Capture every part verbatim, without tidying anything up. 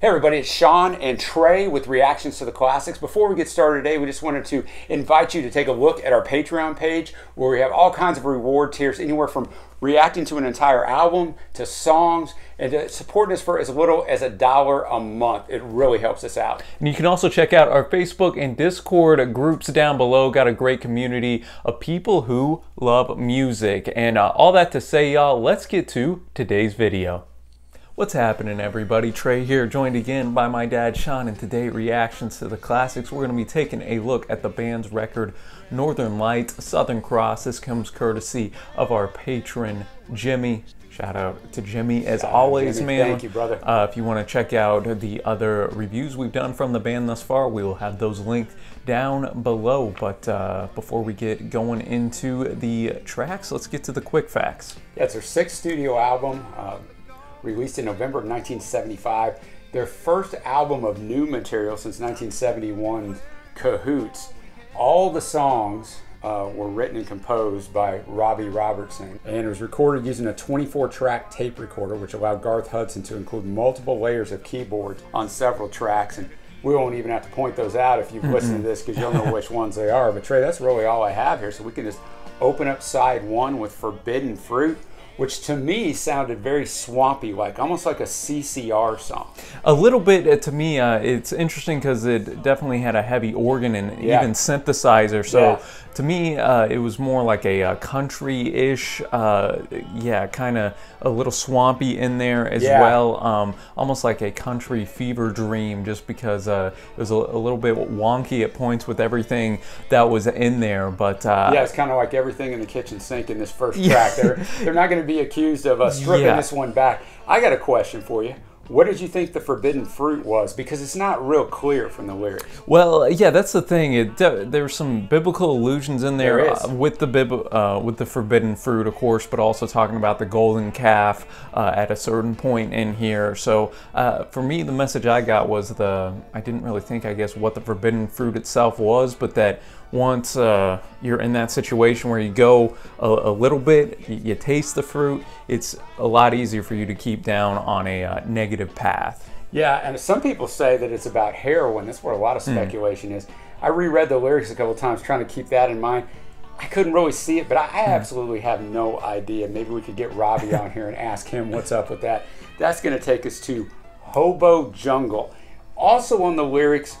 Hey everybody, it's Sean and Trey with Reactions to the Classics. Before we get started today, we just wanted to invite you to take a look at our Patreon page where we have all kinds of reward tiers, anywhere from reacting to an entire album to songs, and to supporting us for as little as a dollar a month. It really helps us out. And you can also check out our Facebook and Discord groups down below. Got a great community of people who love music. And uh, all that to say, y'all, let's get to today's video. What's happening, everybody? Trey here, joined again by my dad Sean, and today Reactions to the Classics, we're going to be taking a look at the band's record Northern Lights, Southern Cross. This comes courtesy of our patron Jimmy. Shout out to Jimmy as Shout always, Jimmy. Man. Thank you, brother. Uh, if you want to check out the other reviews we've done from the band thus far, we will have those linked down below. But uh, before we get going into the tracks, let's get to the quick facts. Yeah, it's their sixth studio album. Uh, Released in November of nineteen seventy-five, their first album of new material since nineteen seventy-one, Cahoots. All the songs uh, were written and composed by Robbie Robertson, and it was recorded using a twenty-four track tape recorder, which allowed Garth Hudson to include multiple layers of keyboards on several tracks. And we won't even have to point those out if you've listened to this, because you'll know which ones they are. But Trey, that's really all I have here, so we can just open up side one with Forbidden Fruit, which to me sounded very swampy, like almost like a C C R song. A little bit uh, to me, uh, it's interesting because it definitely had a heavy organ and yeah. even synthesizer. So yeah. to me, uh, it was more like a, a country-ish, uh, yeah, kind of a little swampy in there as yeah. well. Um, almost like a country fever dream, just because uh, it was a, a little bit wonky at points with everything that was in there. But uh, yeah, it's kind of like everything in the kitchen sink in this first track. They're, they're not going to be accused of uh, stripping yeah. this one back. I got a question for you. What did you think the forbidden fruit was? Because it's not real clear from the lyrics. Well, yeah, that's the thing. It, there's some biblical allusions in there, there uh, with the bib, uh, with the forbidden fruit, of course, but also talking about the golden calf uh, at a certain point in here. So uh, for me, the message I got was the I didn't really think, I guess, what the forbidden fruit itself was, but that once uh, you're in that situation where you go a, a little bit, you taste the fruit, it's a lot easier for you to keep down on a uh, negative path. Yeah, and some people say that it's about heroin. That's where a lot of speculation mm. is. I reread the lyrics a couple times trying to keep that in mind. I couldn't really see it, but I, I absolutely have no idea. Maybe we could get Robbie on here and ask him what's up with that. That's going to take us to Hobo Jungle. Also on the lyrics,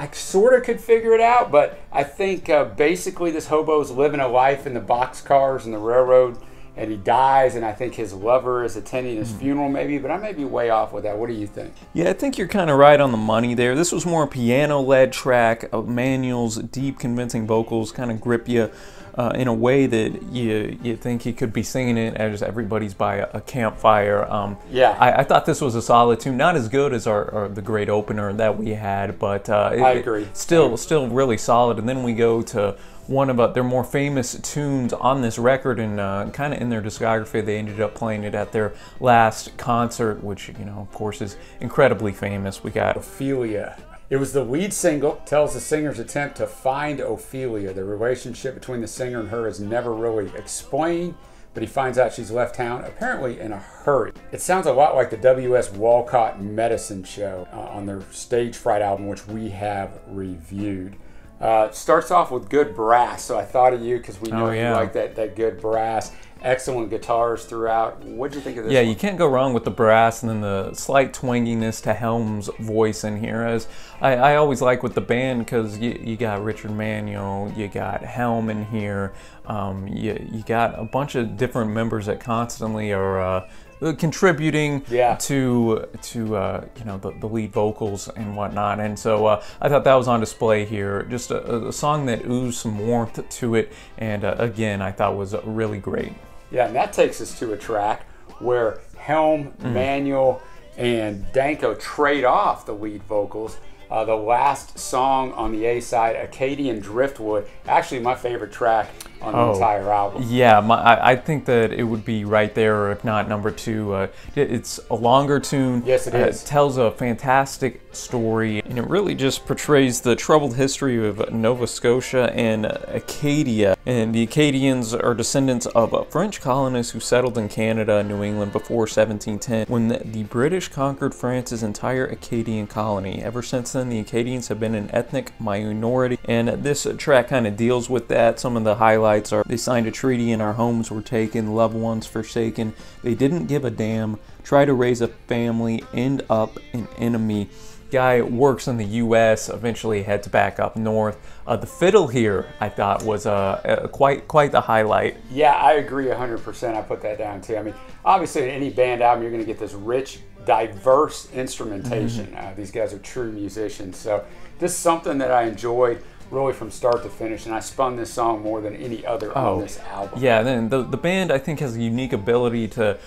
I sort of could figure it out, but I think uh, basically this hobo's living a life in the boxcars and the railroad, and he dies, and I think his lover is attending his mm. funeral maybe, but I may be way off with that. What do you think? Yeah, I think you're kind of right on the money there. This was more a piano-led track. Manuel's deep, convincing vocals kind of grip you Uh, in a way that you you think he could be singing it as everybody's by a, a campfire. Um, yeah, I, I thought this was a solid tune, not as good as our, our the great opener that we had, but uh, it, I agree. It still, still really solid. And then we go to one of their more famous tunes on this record, and uh, kind of in their discography, they ended up playing it at their last concert, which, you know, of course, is incredibly famous. We got Ophelia. It was the lead single, tells the singer's attempt to find Ophelia. The relationship between the singer and her is never really explained, but he finds out she's left town, apparently in a hurry. It sounds a lot like the W S Walcott Medicine Show uh, on their Stage Fright album, which we have reviewed. Uh, starts off with good brass, so I thought of you because we know oh, yeah. you like that, that good brass. Excellent guitars throughout. What'd you think of this Yeah, one? You can't go wrong with the brass, and then the slight twanginess to Helm's voice in here. As I, I always like with the band, because you, you got Richard Manuel, you got Helm in here, um, you, you got a bunch of different members that constantly are uh, contributing yeah. to to uh, you know the, the lead vocals and whatnot. And so uh, I thought that was on display here. Just a, a song that oozed some warmth to it, and uh, again, I thought was really great. Yeah, and that takes us to a track where Helm, mm. Manuel, and Danko trade off the lead vocals. Uh, the last song on the A side, Acadian Driftwood, actually my favorite track on the oh, entire album. Yeah, my, I, I think that it would be right there, or if not number two. Uh, it, it's a longer tune. Yes, it uh, is. It tells a fantastic story, and it really just portrays the troubled history of Nova Scotia and Acadia. And the Acadians are descendants of French colonists who settled in Canada and New England before seventeen ten, when the, the British conquered France's entire Acadian colony. Ever since then, the Acadians have been an ethnic minority, and this track kind of deals with that. Some of the highlights are: they signed a treaty and our homes were taken, loved ones forsaken, they didn't give a damn, try to raise a family, end up an enemy. Guy works in the U S, eventually heads back up north. Uh, the fiddle here, I thought, was uh, uh, quite quite the highlight. Yeah, I agree one hundred percent. I put that down too. I mean, obviously in any band album, you're going to get this rich, diverse instrumentation. Mm-hmm. Uh, these guys are true musicians. So this is something that I enjoyed really from start to finish, and I spun this song more than any other oh, on this album. Yeah, then the, the band, I think, has a unique ability to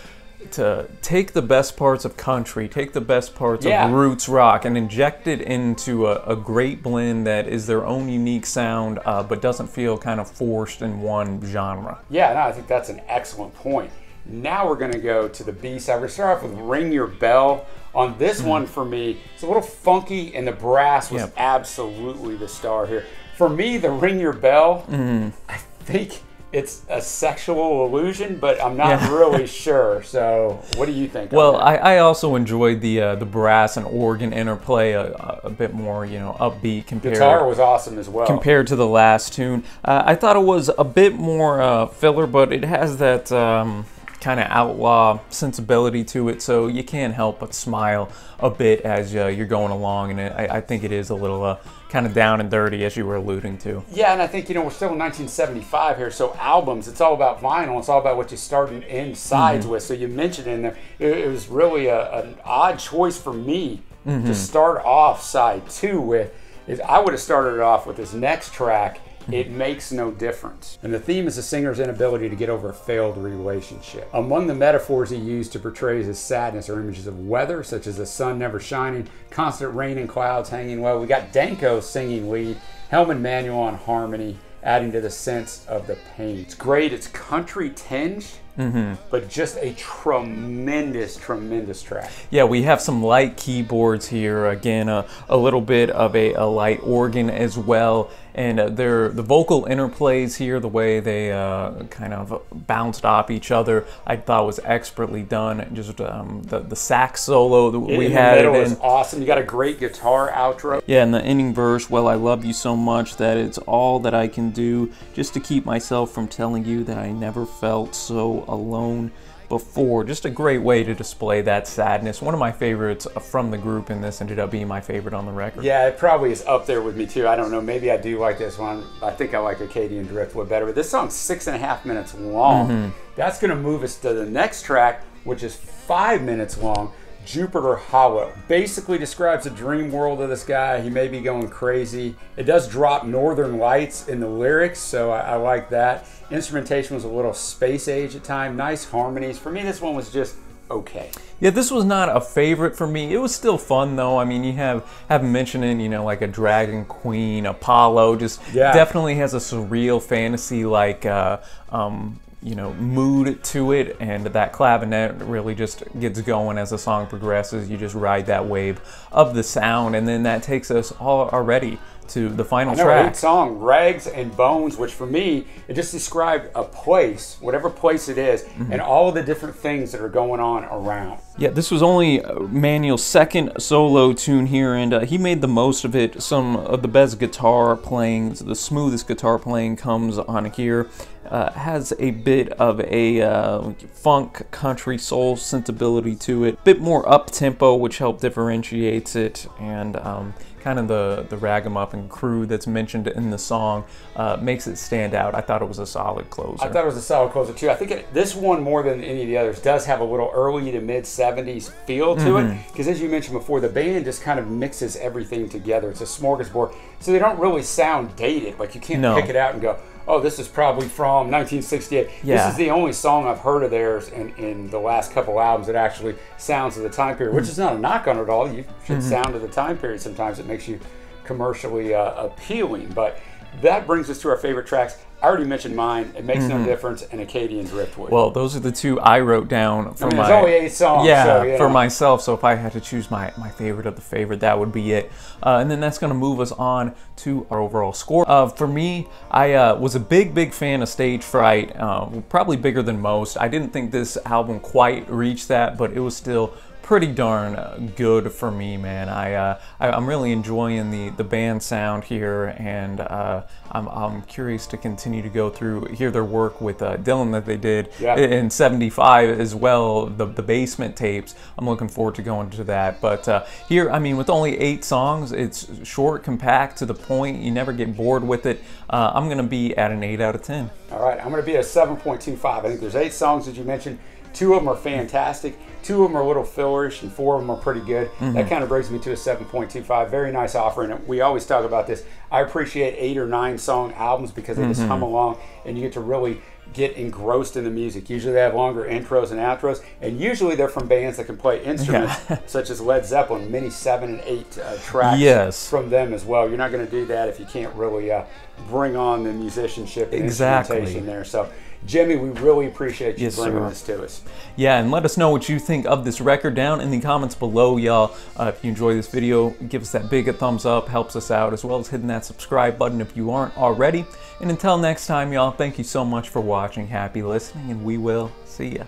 to take the best parts of country, take the best parts yeah. of roots rock, and inject it into a, a great blend that is their own unique sound, uh, but doesn't feel kind of forced in one genre. Yeah, no, I think that's an excellent point. Now we're going to go to the B-side. We're going to start off with Ring Your Bell. On this mm-hmm. one for me, it's a little funky, and the brass was yep. absolutely the star here. For me, the Ring Your Bell, mm-hmm. I think it's a sexual illusion, but I'm not yeah. really sure. So what do you think? Well, I, I also enjoyed the uh, the brass and organ interplay a, a bit more, you know, upbeat compared. Guitar was awesome as well. Compared to the last tune, uh, I thought it was a bit more uh, filler, but it has that um, kind of outlaw sensibility to it, so you can't help but smile a bit as uh, you're going along, and it, I, I think it is a little Uh, kind of down and dirty, as you were alluding to. Yeah, and I think, you know, we're still in nineteen seventy-five here, so albums, it's all about vinyl, it's all about what you start and end sides mm-hmm. with, so you mentioned in there, it, it was really a, an odd choice for me mm-hmm. to start off side two with. Is I would have started it off with this next track, It Makes No Difference. And the theme is a singer's inability to get over a failed relationship. Among the metaphors he used to portray his sadness are images of weather, such as the sun never shining, constant rain and clouds hanging low. We got Danko singing lead, Helm and Manuel on harmony, adding to the sense of the pain. It's great, it's country tinged, mm-hmm. but just a tremendous, tremendous track. Yeah, we have some light keyboards here. Again, uh, a little bit of a, a light organ as well. And uh, their, the vocal interplays here, the way they uh, kind of bounced off each other, I thought was expertly done. Just um, the, the sax solo that we in had. The middle is awesome. You got a great guitar outro. Yeah, and the ending verse, well, I love you so much that it's all that I can do just to keep myself from telling you that I never felt so alone before. Just a great way to display that sadness. One of my favorites from the group, and this ended up being my favorite on the record. Yeah, it probably is up there with me too. I don't know, maybe I do like this one. I think I like Acadian Driftwood better, but this song's six and a half minutes long. Mm-hmm. That's gonna move us to the next track, which is five minutes long. Jupiter Hollow basically describes the dream world of this guy. He may be going crazy. It does drop Northern Lights in the lyrics, so I, I like that. Instrumentation was a little space age at time. Nice harmonies. For me, this one was just okay. Yeah, this was not a favorite for me. It was still fun, though. I mean, you have have mentioning, you know, like a Dragon Queen, Apollo. Just yeah. definitely has a surreal fantasy like uh, um, you know, mood to it, and that clavinet really just gets going as the song progresses. You just ride that wave of the sound, and then that takes us all already to the final I know, track. Great song, Rags and Bones, which for me, it just described a place, whatever place it is, mm-hmm. and all the different things that are going on around. Yeah, this was only Manuel's second solo tune here, and uh, he made the most of it. Some of the best guitar playing, the smoothest guitar playing comes on here. Uh, has a bit of a uh, funk, country, soul sensibility to it. Bit more up-tempo, which helped differentiates it, and um, kind of the, the ragamuffin crew that's mentioned in the song uh, makes it stand out. I thought it was a solid closer. I thought it was a solid closer too. I think it, this one, more than any of the others, does have a little early to mid seventies feel to mm-hmm. it, because as you mentioned before, the band just kind of mixes everything together. It's a smorgasbord, so they don't really sound dated. Like, you can't no. pick it out and go, oh, this is probably from nineteen sixty-eight. Yeah. This is the only song I've heard of theirs in, in the last couple albums that actually sounds of the time period, which is not a knock on it at all. You should mm-hmm. sound of the time period sometimes. It makes you commercially uh, appealing. But That brings us to our favorite tracks. I already mentioned mine, It Makes mm-hmm. No Difference, and Acadian Driftwood. Well, those are the two I wrote down for I mean, my... There's only eight songs, yeah, so, you know. For myself, so if I had to choose my, my favorite of the favorite, that would be it. Uh, and then that's going to move us on to our overall score. Uh, for me, I uh, was a big, big fan of Stage Fright, uh, probably bigger than most. I didn't think this album quite reached that, but it was still pretty darn good for me, man. I, uh, I I'm really enjoying the the band sound here, and uh, I'm I'm curious to continue to go through hear their work with uh, Dylan that they did yeah. in seventy-five as well. The the basement tapes. I'm looking forward to going to that. But uh, here, I mean, with only eight songs, it's short, compact, to the point. You never get bored with it. Uh, I'm gonna be at an eight out of ten. All right, I'm gonna be at seven point two five. I think there's eight songs that you mentioned. Two of them are fantastic, two of them are a little fillerish, and four of them are pretty good. Mm-hmm. That kind of brings me to a seven point two five. Very nice offering. We always talk about this. I appreciate eight or nine song albums because they mm-hmm. just hum along and you get to really get engrossed in the music. Usually they have longer intros and outros, and usually they're from bands that can play instruments, yeah. such as Led Zeppelin, many seven and eight uh, tracks yes. from them as well. You're not going to do that if you can't really uh, bring on the musicianship and exactly. instrumentation there. So, Jimmy, we really appreciate you yes, bringing sir. this to us. Yeah, and let us know what you think of this record down in the comments below, y'all. Uh, if you enjoy this video, give us that big thumbs up, helps us out, as well as hitting that subscribe button if you aren't already. And until next time, y'all, thank you so much for watching. Happy listening, and we will see ya.